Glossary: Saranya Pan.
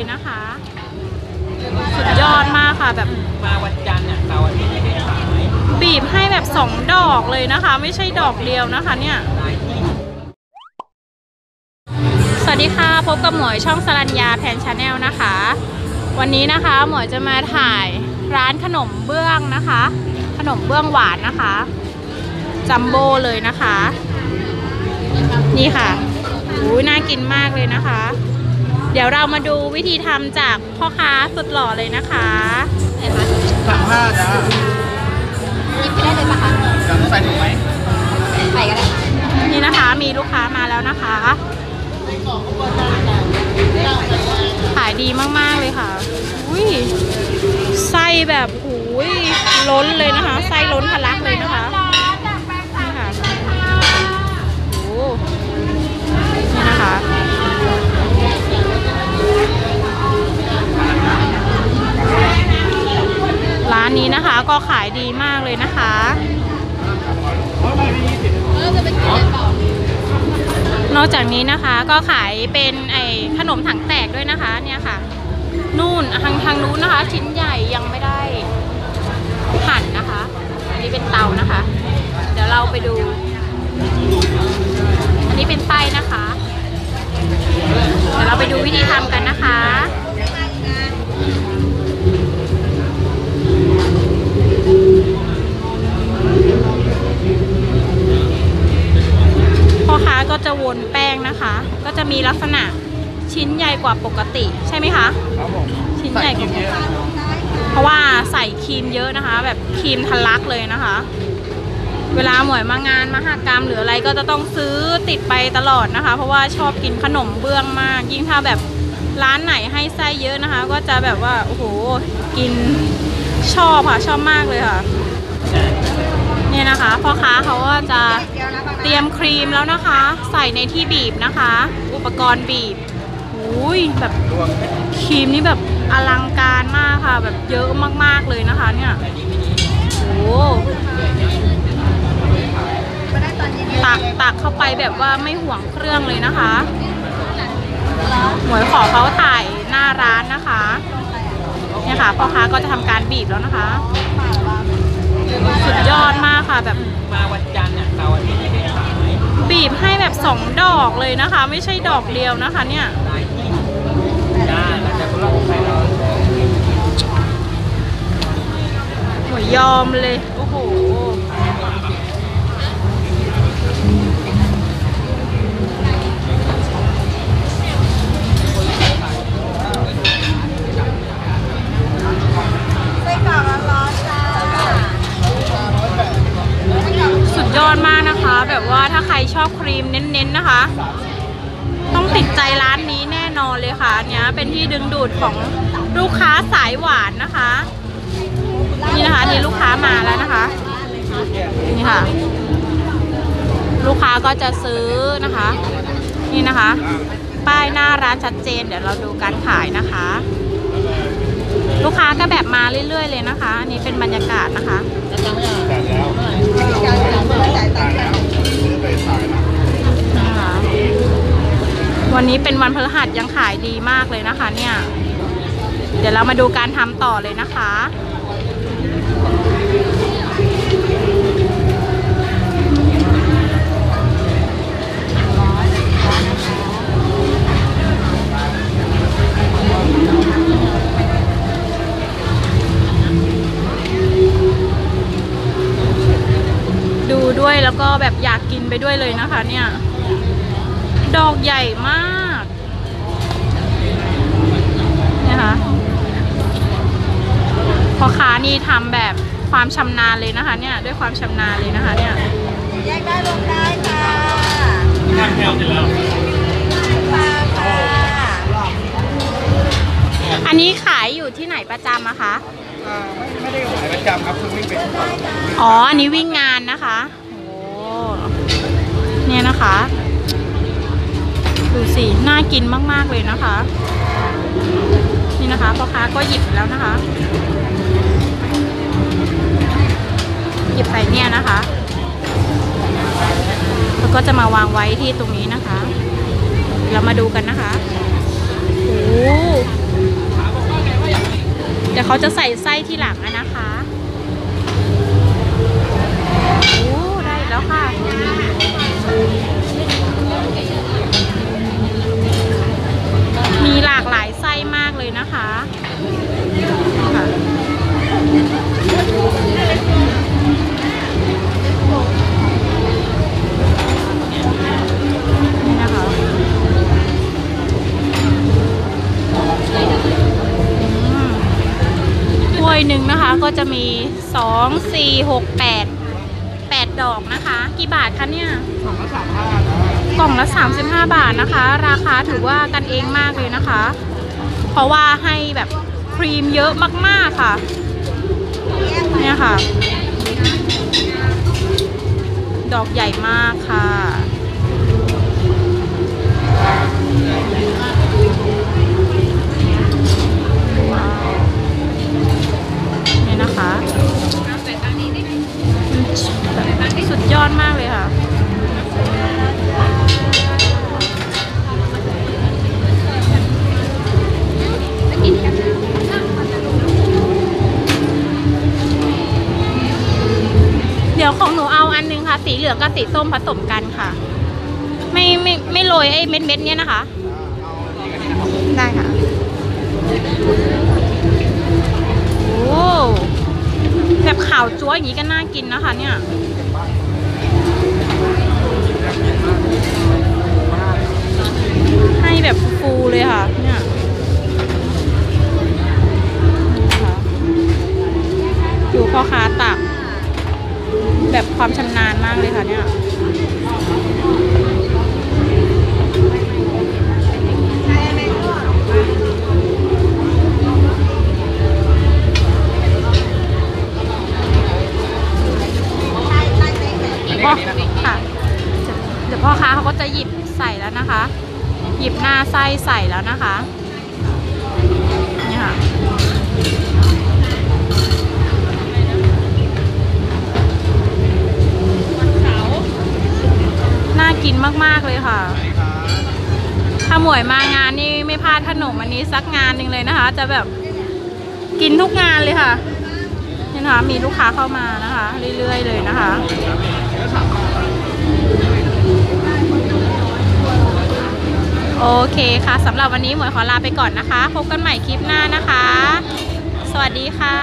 เลยนะคะสุดยอดมากค่ะแบบมาวันจันทร์เนี่ยเสาร์อาทิตย์ไม่ได้ขายบีบให้แบบ2ดอกเลยนะคะไม่ใช่ดอกเดียวนะคะเนี่ยสวัสดีค่ะพบกับหมวยช่องสรัญญาแพนชาแนลนะคะวันนี้นะคะหมวยจะมาถ่ายร้านขนมเบื้องนะคะขนมเบื้องหวานนะคะจัมโบ้เลยนะคะนี่ค่ะอุ้ยน่ากินมากเลยนะคะเดี๋ยวเรามาดูวิธีทำจากพ่อค้าสุดหล่อเลยนะคะสั่งผ้าจ้ะหยิบไปได้เลยปะคะสั่งใส่ถุงไหมใส่ก็ได้นี่นะคะมีลูกค้ามาแล้วนะคะขายดีมากๆเลยค่ะอุ้ยไส้แบบอุ้ยล้นเลยนะคะไส้ล้นทะลักเลยนะคะโอ้นี่นะคะร้านนี้นะคะก็ขายดีมากเลยนะคะนอกจากนี้นะคะก็ขายเป็นไอ้ขนมถังแตกด้วยนะคะเนี่ยค่ะนู่นทางนู้นนะคะชิ้นใหญ่ยังไม่ได้หั่นนะคะอันนี้เป็นเตานะคะเดี๋ยวเราไปดูอันนี้เป็นไส้นะคะเดี๋ยวเราไปดูวิธีทำกันนะคะก็จะวนแป้งนะคะก็จะมีลักษณะชิ้นใหญ่กว่าปกติใช่ไหมคะครับผมชิ้นใหญ่กว่าเพราะว่าใส่ครีมเยอะนะคะแบบครีมทะลักเลยนะคะเวลาหมวยมางานมหกรรมหรืออะไรก็จะต้องซื้อติดไปตลอดนะคะเพราะว่าชอบกินขนมเบื้องมากยิ่งถ้าแบบร้านไหนให้ไส้เยอะนะคะก็จะแบบว่าโอ้โหกินชอบค่ะชอบมากเลยค่ะเนี่ยนะคะพ่อค้าเขาก็จะเตรียมครีมแล้วนะคะใส่ในที่บีบนะคะอุปกรณ์บีบอุ้ยแบบครีมนี่แบบอลังการมากค่ะแบบเยอะมากๆเลยนะคะเนี่ยโอ้ตักเข้าไปแบบว่าไม่ห่วงเครื่องเลยนะคะหมวยขอเขาถ่ายหน้าร้านนะคะเนี่ยค่ะพ่อค้าก็จะทำการบีบแล้วนะคะสุดยอดมากค่ะแบบมาวันจันทร์เนี่ยเสาร์อาทิตย์ไม่ได้ขายบีบให้แบบ2ดอกเลยนะคะไม่ใช่ดอกเดียวนะคะเนี่ยหมวยยอมเลยโอ้โหมากนะคะแบบว่าถ้าใครชอบครีมเน้นๆนะคะต้องติดใจร้านนี้แน่นอนเลยค่ะเนี้ยเป็นที่ดึงดูดของลูกค้าสายหวานนะคะนี่นะคะนี่ลูกค้ามาแล้วนะคะนี่ค่ะลูกค้าก็จะซื้อนะคะนี่นะคะป้ายหน้าร้านชัดเจนเดี๋ยวเราดูการขายนะคะลูกค้าก็แบบมาเรื่อยๆเลยนะคะอันนี้เป็นบรรยากาศนะคะวันนี้เป็นวันพฤหัสยังขายดีมากเลยนะคะเนี่ยเดี๋ยวเรามาดูการทำต่อเลยนะคะด้วยแล้วก็แบบอยากกินไปด้วยเลยนะคะเนี่ยดอกใหญ่มากนะคะพ่อค้านี่ทำแบบความชำนาญเลยนะคะเนี่ยด้วยความชำนาญเลยนะคะเนี่ยแยกได้ลงได้ค่ะน้ำแก้วเสร็จแล้วอันนี้ขายอยู่ที่ไหนประจำอะคะไม่ได้ขายประจำครับคือวิ่งไปอ๋ออันนี้วิ่งงานนะคะเนี่ยนะคะดูสิน่ากินมากๆเลยนะคะนี่นะคะพ่อค้าก็หยิบแล้วนะคะหยิบใส่เนี่ยนะคะแล้วก็จะมาวางไว้ที่ตรงนี้นะคะเรามาดูกันนะคะโอ้ เดี๋ยวเขาจะใส่ไส้ที่หลังนะคะโอ้ได้แล้วค่ะมีหลากหลายไส้มากเลยนะคะหนึ่งนะคะก็จะมี2 4 6 8 8ดอกนะคะกี่บาทคะเนี่ยกล่องละ35 บาทนะคะราคาถือว่ากันเองมากเลยนะคะเพราะว่าให้แบบครีมเยอะมากๆค่ะเนี่ยค่ะดอกใหญ่มากค่ะนะคะสุดยอดมากเลยค่ะเดี๋ยวของหนูเอาอันนึงค่ะสีเหลืองกับสีส้มผสมกันค่ะไม่โรยไอ้เม็ดเนี้ยนะคะได้ค่ะโอ้แบบขาวจั๊วอย่างนี้ก็น่ากินนะคะเนี่ยให้แบบฟูเลยค่ะเนี่ยดูพ่อค้าตักแบบความชำนาญมากเลยค่ะเนี่ยเดี๋ยวพ่อค้าเขาก็จะหยิบใส่แล้วนะคะหยิบหน้าไส้ใส่แล้วนะคะนี่ค่ะน่ากินมากๆเลยค่ะถ้าหมวยมางานนี่ไม่พลาดขนมอันนี้สักงานหนึ่งเลยนะคะจะแบบกินทุกงานเลยค่ะนี่นะคะมีลูกค้าเข้ามานะคะเรื่อยๆเลยนะคะโอเคค่ะสำหรับวันนี้หมวยขอลาไปก่อนนะคะพบกันใหม่คลิปหน้านะคะสวัสดีค่ะ